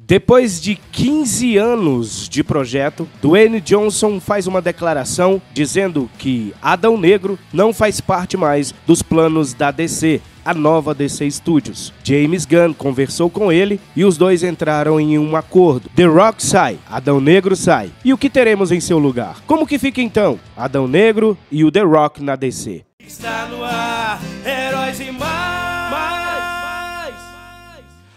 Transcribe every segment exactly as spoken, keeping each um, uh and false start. Depois de quinze anos de projeto, Dwayne Johnson faz uma declaração dizendo que Adão Negro não faz parte mais dos planos da D C, a nova D C Studios. James Gunn conversou com ele e os dois entraram em um acordo. The Rock sai, Adão Negro sai. E o que teremos em seu lugar? Como que fica então Adão Negro e o The Rock na D C? Está no ar, Heróis e Mais!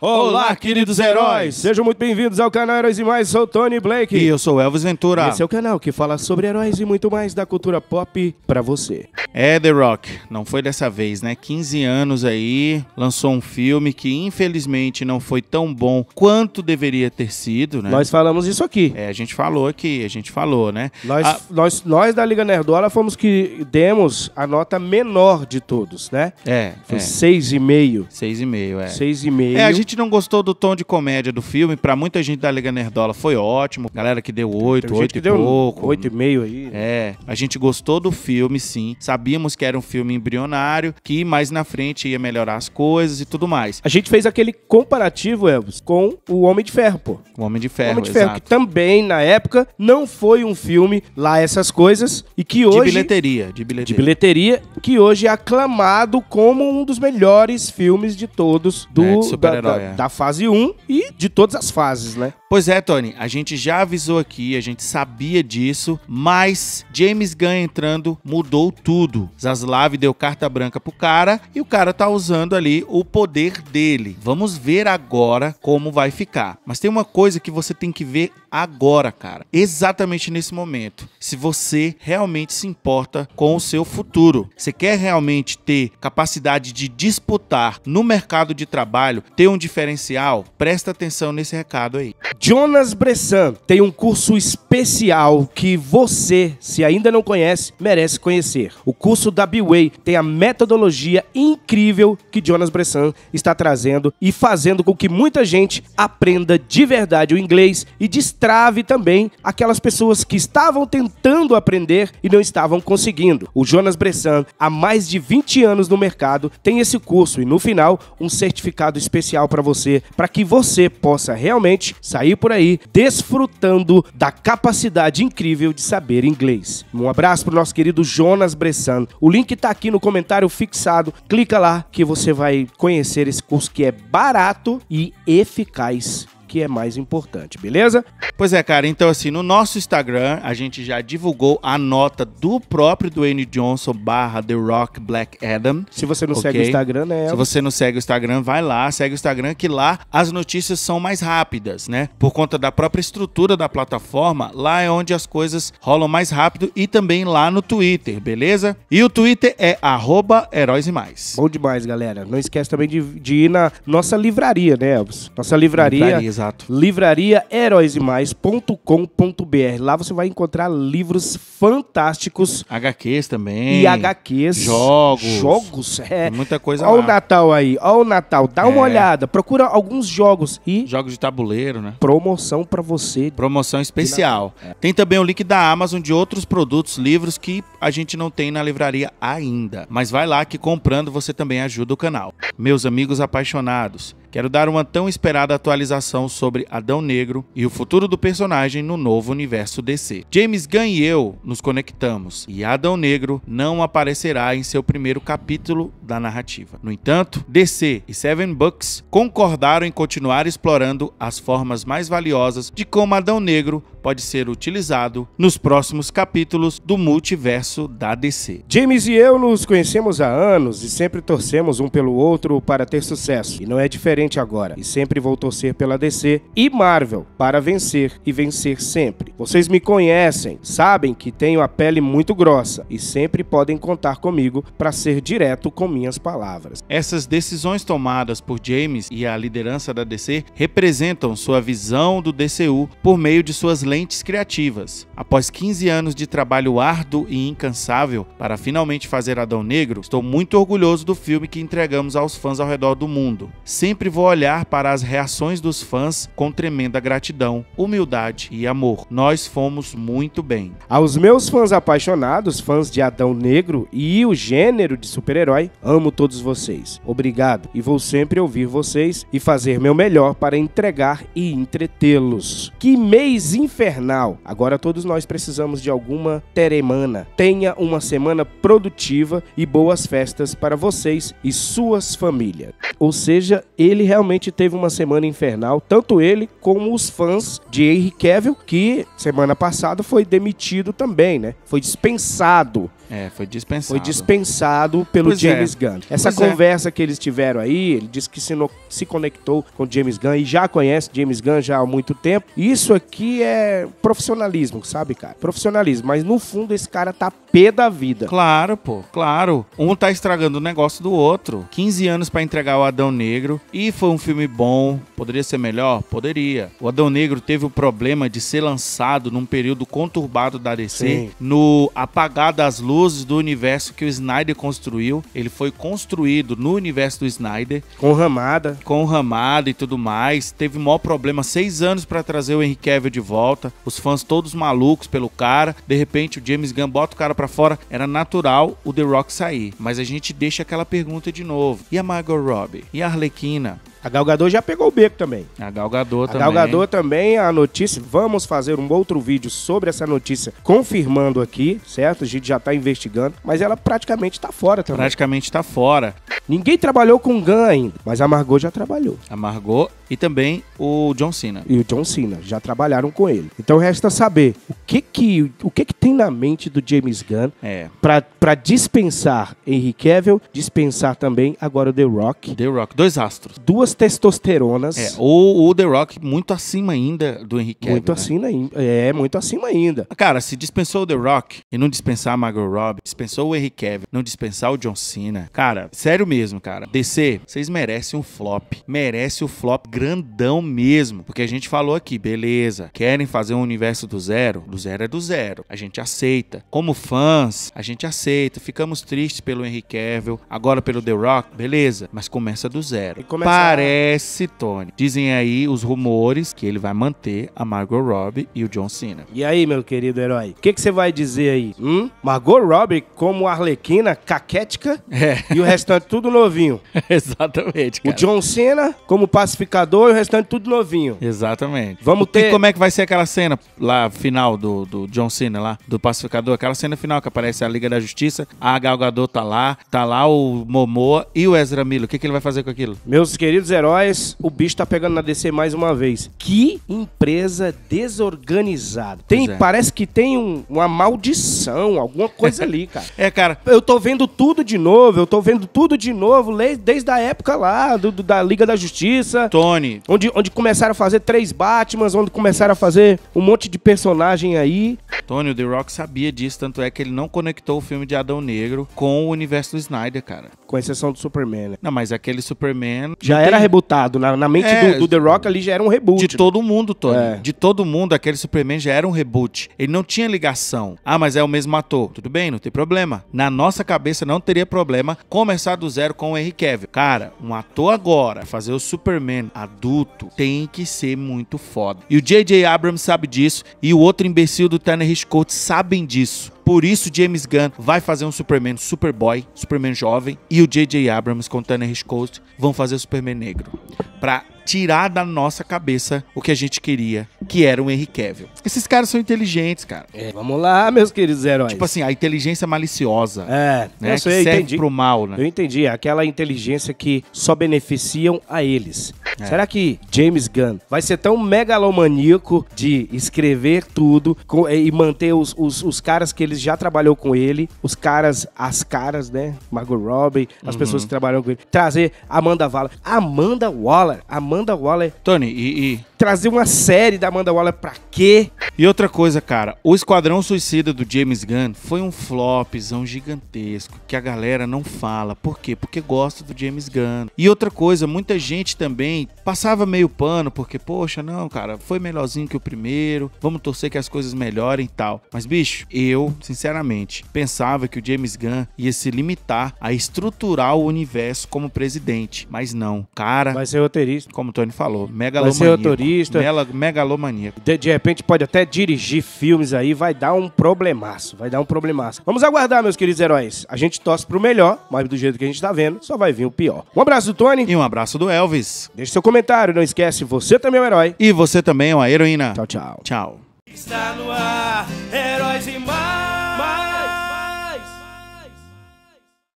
Olá, queridos heróis! Sejam muito bem-vindos ao canal Heróis e Mais, sou Tony Blake. E eu sou Elvis Ventura. Esse é o canal que fala sobre heróis e muito mais da cultura pop pra você. É, The Rock, não foi dessa vez, né? quinze anos aí, lançou um filme que infelizmente não foi tão bom quanto deveria ter sido, né? Nós falamos isso aqui. É, a gente falou aqui, a gente falou, né? Nós, a... nós, nós da Liga Nerdola fomos que demos a nota menor de todos, né? É, foi seis vírgula cinco. seis vírgula cinco, é. seis vírgula cinco. É, a gente não gostou do tom de comédia do filme. Pra muita gente da Liga Nerdola foi ótimo. Galera que deu oito, oito e pouco. oito e meio aí. É. A gente gostou do filme, sim. Sabíamos que era um filme embrionário, que mais na frente ia melhorar as coisas e tudo mais. A gente fez aquele comparativo, Elvis, com o Homem de Ferro, pô. O Homem de Ferro, O Homem de Ferro, exato. Que também, na época, não foi um filme lá essas coisas. E que hoje... De bilheteria. De bilheteria. De bilheteria, que hoje é aclamado como um dos melhores filmes de todos do... É, de super-herói. Da fase um e de todas as fases, né? Pois é, Tony, a gente já avisou aqui, a gente sabia disso, mas James Gunn entrando mudou tudo. Zaslav deu carta branca pro cara e o cara tá usando ali o poder dele. Vamos ver agora como vai ficar. Mas tem uma coisa que você tem que ver agora, cara. Exatamente nesse momento. Se você realmente se importa com o seu futuro. Você quer realmente ter capacidade de disputar no mercado de trabalho, ter um diferencial? Presta atenção nesse recado aí. Jonas Bressan tem um curso especial que você, se ainda não conhece, merece conhecer. O curso da B-Way tem a metodologia incrível que Jonas Bressan está trazendo e fazendo com que muita gente aprenda de verdade o inglês e destrave também aquelas pessoas que estavam tentando aprender e não estavam conseguindo. O Jonas Bressan, há mais de vinte anos no mercado, tem esse curso e no final um certificado especial para você, para que você possa realmente sair por aí desfrutando da capacidade incrível de saber inglês. Um abraço pro nosso querido Jonas Bressan. O link tá aqui no comentário fixado. Clica lá que você vai conhecer esse curso que é barato e eficaz, que é mais importante, beleza? Pois é, cara, então assim, no nosso Instagram a gente já divulgou a nota do próprio Dwayne Johnson barra The Rock Black Adam. Se você não okay? segue o Instagram, né? Se você não segue o Instagram, vai lá, segue o Instagram, que lá as notícias são mais rápidas, né? Por conta da própria estrutura da plataforma, lá é onde as coisas rolam mais rápido, e também lá no Twitter, beleza? E o Twitter é arroba Heróis e Mais. Bom demais, galera. Não esquece também de, de ir na nossa livraria, né, Elvis? Nossa livraria... livraria livraria heróis e mais ponto com ponto br. Lá você vai encontrar livros fantásticos. H Qs também. E H Qs. Jogos. Jogos, é. Tem muita coisa. Olha lá. Olha o Natal aí. Olha o Natal. Dá é. uma olhada. Procura alguns jogos. E jogos de tabuleiro, né? Promoção pra você. Promoção especial. É. Tem também o link da Amazon de outros produtos, livros que a gente não tem na livraria ainda. Mas vai lá que comprando você também ajuda o canal. Meus amigos apaixonados, quero dar uma tão esperada atualização sobre Adão Negro e o futuro do personagem no novo universo D C. James Gunn e eu nos conectamos, e Adão Negro não aparecerá em seu primeiro capítulo da narrativa. No entanto, D C e Seven Bucks concordaram em continuar explorando as formas mais valiosas de como Adão Negro pode ser utilizado nos próximos capítulos do multiverso da D C. James e eu nos conhecemos há anos e sempre torcemos um pelo outro para ter sucesso, e não é diferente agora, e sempre vou torcer pela D C e Marvel para vencer e vencer sempre. Vocês me conhecem, sabem que tenho a pele muito grossa e sempre podem contar comigo para ser direto com minhas palavras. Essas decisões tomadas por James e a liderança da D C representam sua visão do D C U por meio de suas lentes criativas. Após quinze anos de trabalho árduo e incansável para finalmente fazer Adão Negro, estou muito orgulhoso do filme que entregamos aos fãs ao redor do mundo. Sempre vou olhar para as reações dos fãs com tremenda gratidão, humildade e amor. Nós fomos muito bem. Aos meus fãs apaixonados, fãs de Adão Negro e o gênero de super-herói, amo todos vocês. Obrigado e vou sempre ouvir vocês e fazer meu melhor para entregar e entretê-los. Que mês infernal! Agora todos nós precisamos de alguma teremana. Tenha uma semana produtiva e boas festas para vocês e suas famílias. Ou seja, ele realmente teve uma semana infernal, tanto ele como os fãs de Henry Cavill, que semana passada foi demitido também, né? Foi dispensado. É, foi dispensado. Foi dispensado pelo pois James é. Gunn. Essa pois conversa é. que eles tiveram aí, ele disse que se, no, se conectou com James Gunn e já conhece James Gunn já há muito tempo. Isso aqui é profissionalismo, sabe, cara? Profissionalismo. Mas no fundo esse cara tá pé da vida. Claro, pô. Claro. Um tá estragando o negócio do outro. quinze anos pra entregar o Adão Negro. E foi um filme bom. Poderia ser melhor? Poderia. O Adão Negro teve o problema de ser lançado num período conturbado da D C. Sim. No apagar das luzes do universo que o Snyder construiu. Ele foi construído no universo do Snyder. Com ramada. Com ramada e tudo mais. Teve o maior problema. Seis anos pra trazer o Henry Cavill de volta. Os fãs todos malucos pelo cara. De repente o James Gunn bota o cara pra fora. Era natural o The Rock sair. Mas a gente deixa aquela pergunta de novo. E a Margot Robbie? E a Arlequina? A Gal Gadot já pegou o beco também. A Gal Gadot também. A Gal Gadot também, a notícia... Vamos fazer um outro vídeo sobre essa notícia, confirmando aqui, certo? A gente já tá investigando, mas ela praticamente tá fora também. Praticamente tá fora. Ninguém trabalhou com o Gunn ainda, mas a Margot já trabalhou. A Margot e também o John Cena. E o John Cena, já trabalharam com ele. Então resta saber o que que, o que, que tem na mente do James Gunn é. pra, pra dispensar Henry Cavill, dispensar também agora o The Rock. The Rock, dois astros. Duas testosteronas. É, ou o The Rock muito acima ainda do Henry Cavill. Muito né? acima ainda. É, muito acima ainda. Cara, se dispensou o The Rock e não dispensar a Margot Robbie, dispensou o Henry Cavill, não dispensar o John Cena. Cara, sério mesmo, cara. D C, vocês merecem um flop. Merece o flop grandão mesmo. Porque a gente falou aqui, beleza, querem fazer um universo do zero? Do zero é do zero. A gente aceita. Como fãs, a gente aceita. Ficamos tristes pelo Henry Cavill, agora pelo The Rock, beleza. Mas começa do zero. E começa... Para Parece, Tony. Dizem aí os rumores que ele vai manter a Margot Robbie e o John Cena. E aí, meu querido herói? O que que você vai dizer aí? Hum? Margot Robbie como Arlequina, caquética, é. e o restante tudo novinho. Exatamente, cara. O John Cena como Pacificador e o restante tudo novinho. Exatamente. Vamos ter... E como é que vai ser aquela cena lá, final do, do John Cena lá, do Pacificador? Aquela cena final que aparece a Liga da Justiça, a Gal Gadot tá lá, tá lá o Momoa e o Ezra Miller. O que que ele vai fazer com aquilo? Meus queridos heróis, o bicho tá pegando na D C mais uma vez. Que empresa desorganizada. Tem, é. Parece que tem um, uma maldição, alguma coisa ali, cara. É, cara. Eu tô vendo tudo de novo, eu tô vendo tudo de novo desde a época lá do, do, da Liga da Justiça. Tony. Onde, onde começaram a fazer três Batmans, onde começaram a fazer um monte de personagem aí. Tony, o The Rock sabia disso, tanto é que ele não conectou o filme de Adão Negro com o universo do Snyder, cara. Com exceção do Superman, né? Não, mas aquele Superman... Já era rebutado. Na, na mente é, do, do The Rock ali já era um reboot. De né? todo mundo, Tony. É. De todo mundo, aquele Superman já era um reboot. Ele não tinha ligação. Ah, mas é o mesmo ator. Tudo bem, não tem problema. Na nossa cabeça não teria problema começar do zero com o Henry Cavill. Cara, um ator agora fazer o Superman adulto tem que ser muito foda. E o J J. Abrams sabe disso e o outro imbecil do Tanner Hitchcock sabem disso. Por isso, James Gunn vai fazer um Superman Superboy, Superman jovem, e o J J. Abrams com Tanner Hitchcock vão fazer o Superman negro. Pra tirar da nossa cabeça o que a gente queria, que era o Henry Cavill. Esses caras são inteligentes, cara. É, vamos lá, meus queridos heróis. Tipo assim, a inteligência maliciosa. É, né, eu sei, que serve entendi. pro mal, né? Eu entendi, aquela inteligência que só beneficiam a eles. É. Será que James Gunn vai ser tão megalomaníaco de escrever tudo com, e manter os, os, os caras que ele já trabalhou com ele, os caras, as caras, né? Margot Robbie, as uhum. pessoas que trabalham com ele. Trazer Amanda Waller. Amanda Waller. Amanda Waller. Tony, e... e... trazer uma série da Amanda Waller pra quê? E outra coisa, cara, o Esquadrão Suicida do James Gunn foi um flopzão gigantesco que a galera não fala. Por quê? Porque gosta do James Gunn. E outra coisa, muita gente também passava meio pano porque, poxa, não, cara, foi melhorzinho que o primeiro, vamos torcer que as coisas melhorem e tal. Mas, bicho, eu, sinceramente, pensava que o James Gunn ia se limitar a estruturar o universo como presidente, mas não. Cara... vai ser roteirista. Como o Tony falou, megalomaníaco. Vai ser roteirista. Mel megalomaníaco. De, de repente pode até dirigir filmes aí, vai dar um problemaço, vai dar um problemaço. Vamos aguardar, meus queridos heróis. A gente torce pro melhor, mas do jeito que a gente tá vendo, só vai vir o pior. Um abraço do Tony. E um abraço do Elvis. Deixe seu comentário, não esquece, você também é um herói. E você também é uma heroína. Tchau, tchau. Tchau. Está no ar.